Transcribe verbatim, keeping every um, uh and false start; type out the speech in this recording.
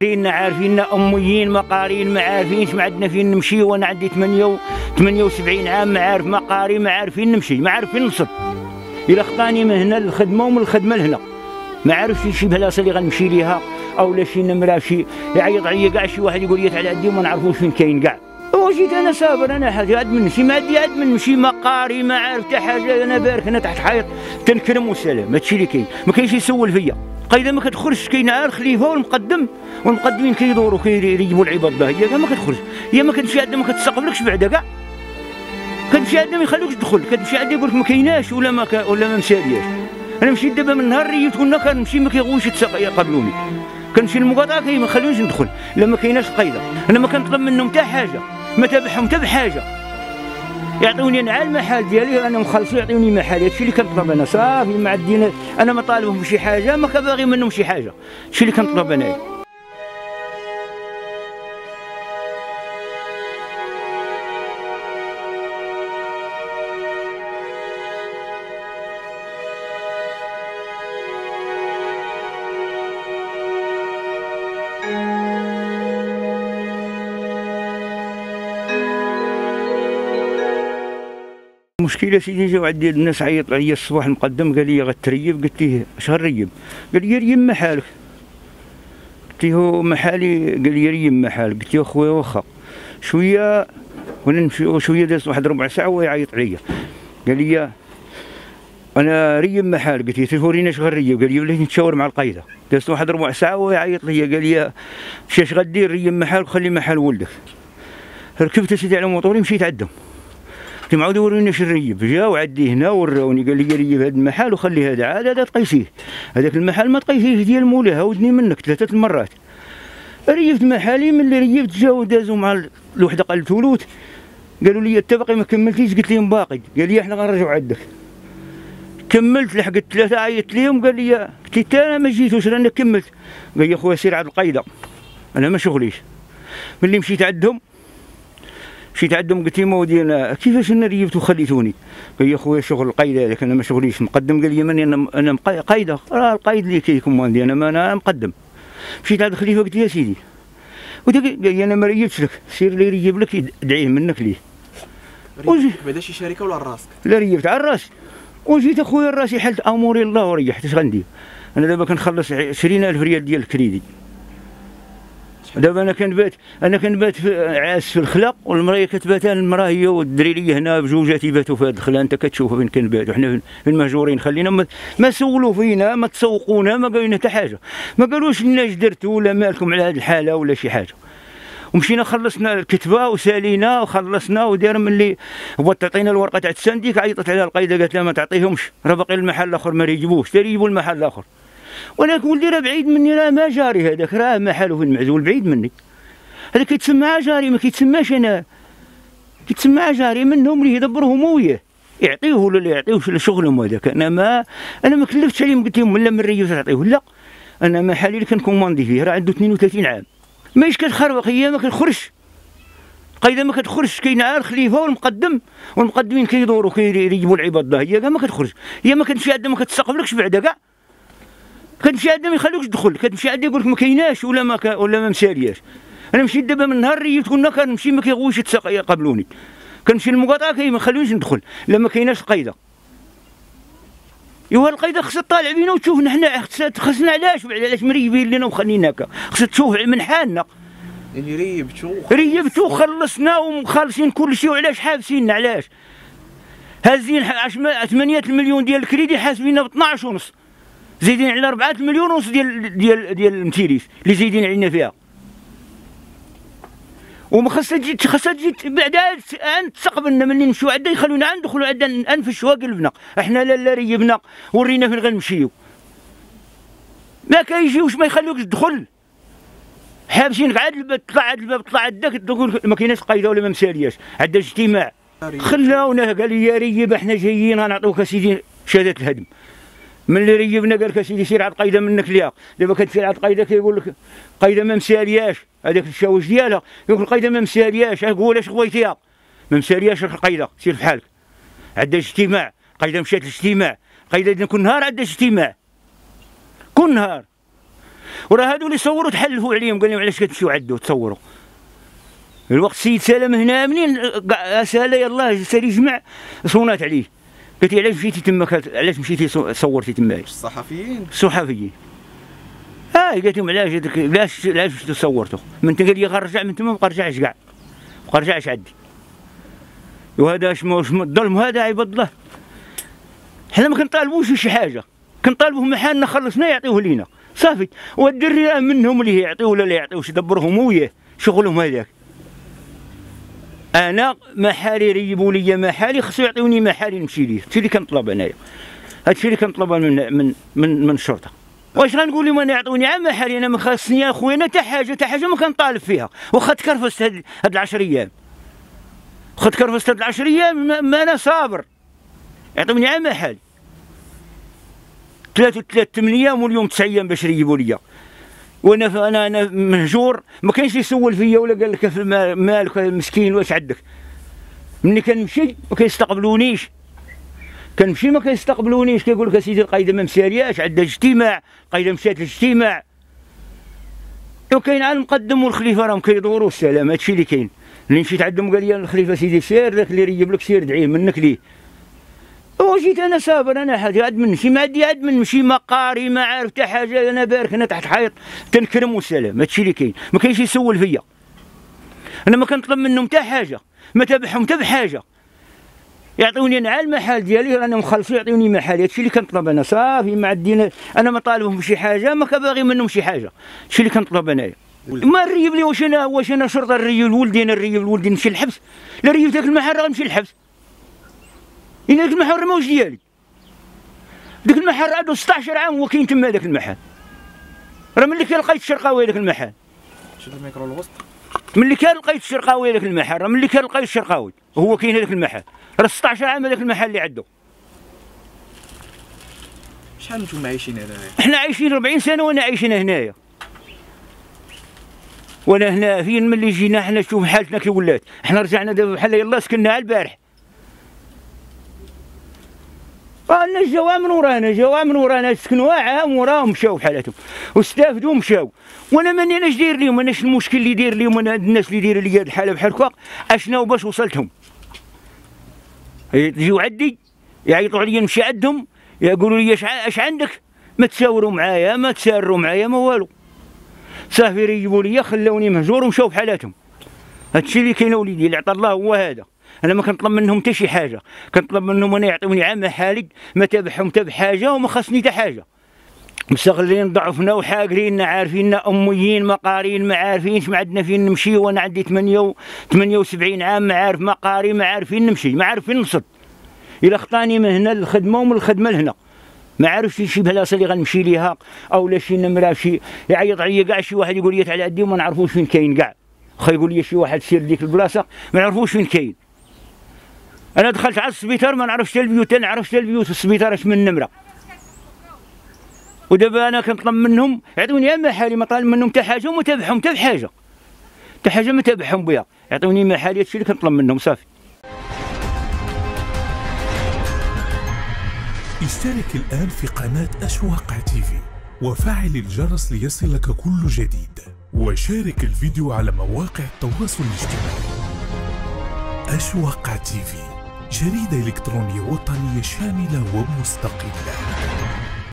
لأننا عارفين أميين مقارين ما عارفينش ما عندنا فين نمشي، وأنا عندي ثمانية وسبعين عام ما عارف مقاري ما عارف فين نمشي ما عارف فين نصب. إلا خطاني من هنا للخدمة ومن الخدمة لهنا ما عارفش شي بلاصة اللي غنمشي ليها أولا شي نمرة شي يعيط عليا كاع شي واحد يقول لي تعال عندي وما نعرفوش فين كاين كاع. وجيت أنا صابر أنا حاجة عاد من نمشي ما عندي عاد من نمشي مقاري ما عارف حتى حاجة، أنا بارك أنا تحت حيط تنكرم وسلام هادشي اللي كاين ما كاينش يسول فيا. قايله ما كتخرجش كاينه غير الخليفه والمقدم والمقدمين كيدوروا كيجيبوا العباد الله، هي ما كتخرج هي ما كتمشي عندها ما كتستقبلكش بعدا كاع، كتمشي عندها ما يخلوكش تدخل، كتمشي عندها يقول لك ما كايناش ولا ما ك... ولا ما مسالياش. انا مشيت دابا من نهار ريت كنا كنمشي ما كيغوش يقابلوني، كنمشي للمقاطعه كي ما يخلونيش ندخل لا ما كايناش القايده، انا ما كنطلب منهم حتى حاجه ما تابعهم حتى بحاجه، يعطوني انا المحل ديالي انا مخلص يعطوني محل هادشي اللي كنطلب انا صافي ما عندي انا ما طالبهم بشي حاجه ما كباغي منهم شي حاجه هادشي اللي كنطلب انايا. المشكلة سيدي جاو عندي الناس عيط عليا الصباح المقدم قال لي غتريب، قلت ليه اش غنريب؟ قال لي ريم محالك، قلت له محالي، قال لي ريم محالك، قلت له خويا واخا شوية وانا نمشي شوية دازت واحد ربع ساعة وهو يعيط عليا قال لي انا ريم محالك، قلت له توريني اش غنريب؟ قال لي وليت نتشاور مع القايدة، دازت واحد ربع ساعة وهو يعيط ليا قال لي مشي اش غدير ريم محالك وخلي محال ولدك. ركبت سيدي على موطوري مشيت عندهم قلت عاودوا وروني اش نريب، جاو عندي هنا وراوني قال لي ريب هذا المحل وخلي هذا عاد هذا تقيسيه، هذاك المحل ما تقيسيهش ديال مولاه ودني منك ثلاثة المرات. ريبت محالي ملي ريبت جاو دازوا مع الوحدة قال الثلوث قالوا لي انت باقي ما كملتيش، قلت لهم باقي، قال لي احنا غنرجعوا عندك. كملت لحقت ثلاثة عيطت لهم قال لي قلت حتى انا ما جيتوش رانا كملت، قال لي خويا سير عند القايدة انا ما شغليش. ملي مشيت عندهم مشيت عندهم قلت لهم اودي انا كيفاش انا ريبت وخليتوني؟ قال لي خويا شغل القايده هذاك انا ما شغليش مقدم، قال لي ماني انا انا قايده راه القايد اللي كيكوموندي انا ما انا مقدم. مشيت عند الخليفه قلت له يا سيدي قال لي انا ما ريبتش لك سير اللي يريب لك ادعيه منك ليه. ريبت بعدا شي شركه ولا راسك؟ لا ريبت على راسي وجيت اخويا راسي حلت اموري الله وريحت اش غندير؟ انا دابا كنخلص عشرين ألف ريال ديال الكريدي. دابا انا كنبات انا كنبات عاس في الخلا والمرايه كتبات المراه هي والدريريه هنا بجوجاتي باتوا في هذا الخلا، انت كتشوف فين كنباتوا حنا فين مهجورين خلينا ما, ما سولوا فينا ما تسوقونا ما قالوا لنا حتى حاجه ما قالوش لنا اش درتوا ولا مالكم على هذه الحاله ولا شي حاجه. ومشينا خلصنا الكتبه وسالينا وخلصنا ودار ملي هو تعطينا الورقه تاع السنديك عيطت عليها القايده قالت لها ما تعطيهمش راه باقي المحل الاخر ما ريجبوش حتى ريجبوا المحل الاخر. ولكن ولدي راه بعيد مني راه ما جاري هذاك راه محله في المعزول بعيد مني هذا كيتسمى جاري ما كيتسماش انا كيتسمى جاري منهم اللي يدبروا هما وياه يعطيه ولا لا يعطيهش شغلهم هذاك. انا ما انا ما كلفتش عليهم قلت لهم لا من ريوس تعطيه ولا انا محلي اللي كنكوموندي فيه راه عنده اثنين وثلاثين عام ماهيش كتخربق هي ما كتخرجش القايده ما كتخرجش كاينه غير الخليفه والمقدم والمقدمين كيدوروا كيجيبوا العباد الله هي كاع ما كتخرج هي ما كتمشي عندها ما كتستقبلكش بعدا كاع كتمشي عندها ما يخلوكش تدخل كتمشي عندها يقول لك ما كايناش ولا ما كا ولا ما مسالياش. انا مشيت دابا من نهار ريت كنا كنمشي ما كيغوش يقابلوني كنمشي للمقاطعه كي ما يخلونيش ندخل لا ما كايناش القايده. ايوا القايده خصها تطالع بينا وتشوفنا حنا خصنا علاش علاش مريبين لينا وخليناك خصها تشوف من حالنا. يعني ريبتو ريبتو خلصنا ومخالصين كل شيء وعلاش حابسيننا علاش هازين ثمانية المليون ديال الكريدي حاسبيننا ب اثناعش ونص زايدين على أربعة مليون ونص ديال ديال ديال المتيريس اللي زايدين علينا فيها وما خاصها تجي خاصها تجي بعدا عاد تستقبلنا ملي نمشيو عندها يخلونا عاد ندخلو عندها انفشوا قلبنا احنا لا لا ريبنا ورينا فين غنمشيو ما كيجيوش ما يخلوكش تدخل حابسينك عاد الباب طلع عاد الباب طلع عندك تقول ما كايناش قايده ولا ما مسالياش عندها اجتماع خلاونا قال لي يا ريب احنا جايين غنعطيوك اسيدي شهاده الهدم. ملي ريبنا قال لك اسيدي سير عند القايده منك ليها دابا كتسير عند القايده كيقول لك القايده ما مسالياش هذاك الشاوش ديالها يقول القايده ما مسالياش قول اش بغيتيها ما مسالياش القايده سير بحالك عندها اجتماع القايده مشات للاجتماع القايده كل نهار عندها اجتماع كل نهار. وراه هادو اللي صوروا تحلفوا عليهم، قال لهم علاش كتمشيو عدو تصوروا. الوقت السيد سلام هنا منين سالا يلاه سالي جمع صونات عليه، قالت لي علاش مشيتي تماك، علاش مشيتي صورتي تماك؟ الصحفيين الصحفيين اه قالت لهم علاش علاش علاش صورتو من تما. قال لي غنرجع من تما، مابقى رجعش كاع، مابقى رجعش عندي. وهذا اش الظلم هذا عباد الله. حنا ما كنطالبوش بشي حاجه، كنطالبوه محالنا، خلصنا يعطيوه لينا صافي. والدري راه منهم اللي يعطيوه ولا لا يعطيوش، يدبرهم وياه شغلهم هذاك. انا محالي ريبوا لي محالي، خصو يعطيوني محالي نمشي ليه. هادشي اللي كنطلب انايا، هادشي اللي كنطلب من من من, من الشرطه. واش غنقول لهم انا يعطوني عام محالي؟ انا ما خاصني اخويا انا حتى حاجه، حتى حاجه ما كنطالب فيها. واخا تكرفست هاد العشر ايام، واخا تكرفست هاد العشر ايام ما انا صابر. يعطوني عام محالي، ثلاثة وثلاثة ثمانية ايام، واليوم تسع ايام باش يريبوا لي. وانا انا انا مهجور، ما كاينش يسول فيا ولا قال لك مالك مسكين واش عندك. ملي كنمشي ما كيستقبلونيش، كنمشي ما كيستقبلونيش، كيقول لك اسيدي القايده ما مسالياش، عندها اجتماع، القايده مشات للاجتماع. وكاين عالم مقدم والخليفه راهم كيدوروا السلام، هادشي اللي كاين. ملي مشيت عندهم قال لي الخليفه سيدي سير، ذاك اللي ريب لك سير دعيه منك ليه. وجيت انا صابر، انا حاجه عاد من شي ما عندي، عاد من شي مقاري ما عارف حتى حاجه، انا بارك هنا تحت حائط تنكرم وسلام. هادشي اللي كاين، ما كاينش يسول فيا. انا ما كنطلب منهم حتى حاجه، ما تابعهم حتى بحاجه. يعطوني انا على المحل ديالي، رانا مخلصين، يعطوني محل. هادشي اللي كنطلب انا صافي. ما عندي انا ما طالبهم بشي حاجه، ما كباغي منهم شي حاجه. هادشي اللي كنطلب انايا. ما نريب لي واش انا واش انا شرطه نريب لولدي، انا نريب لولدي نمشي للحبس؟ لا ريبت ذاك المحل راه غنمشي للحبس. إلا ذاك المحل ماهوش ديالي، ذاك المحل عندو ستة عشر عام هو كاين تما. ذاك المحل راه ملي كان لقيت الشرقاوي، ذاك المحل شد الميكرو الوسط، ملي كان لقيت الشرقاوي، ذاك المحل راه ملي كان لقيت الشرقاوي هو كاين هذاك المحل، راه ستة عشر عام هذاك المحل اللي عندو. شحال نتوما عايشين هنايا؟ حنا عايشين أربعين سنة وأنا عايشين هنايا. وأنا هنا فين ملي جينا حنا شوف حالتنا كي ولات، حنا رجعنا دابا بحال يلاه سكننا على البارح. رانا جوامر ورانا جوامر ورانا سكنوا عام وراهم مشاو بحالاتهم واستافدوا ومشاو. وانا ماني انا اش داير لهم، انا اش المشكل اللي داير لهم، انا الناس اللي دايره لي هاد الحاله بحال هكا اشناو باش وصلتهم؟ يجيو عندي يعيطوا عليا نمشي عندهم، يقولوا لي اش عندك، ما تشاوروا معايا، ما تساروا معايا، ما والو صافي. ريبوا لي خلوني مهجور ومشاو بحالاتهم. هادشي اللي كاين اوليدي اللي عطى الله هو هذا. انا ما كنطلب منهم حتى شي حاجه، كنطلب منهم انا يعطوني عام حالي، ما تابعهم حتى بحاجه وما خاصني حتى حاجه. مستغلين ضعفنا وحاقريننا، عارفيننا اميين مقارين، ما عارفينش ما عندنا فين نمشي. وانا عندي ثمانية وسبعين عام، ما عارف مقاري، ما عارف فين نمشي، ما عارف فين نصد. الا خطاني من هنا للخدمه ومن الخدمه لهنا، ما عارفش شي بلاصه اللي غنمشي ليها او لا شي نمره. شي يعيط عليا كاع شي واحد يقول لي تعال عندي وما نعرفوش فين كاين كاع. خا يقول لي شي واحد سير ديك البلاصه ما نعرفوش فين كاين. أنا دخلت على السبيطار ما نعرفش حتى البيوت، ما نعرفش حتى البيوت في السبيطار اش من نمرة. ودابا أنا كنطلب منهم يعطوني عام محالي، ما طالب منهم حتى حاجة وما تابعهم حتى بحاجة، حتى حاجة ما تابعهم بها. يعطوني محالي، هادشي اللي كنطلب منهم صافي. اشترك الآن في قناة أشواق تيفي وفعل الجرس ليصلك كل جديد، وشارك الفيديو على مواقع التواصل الاجتماعي. أشواق تيفي، جريدة إلكترونية وطنية شاملة ومستقلة.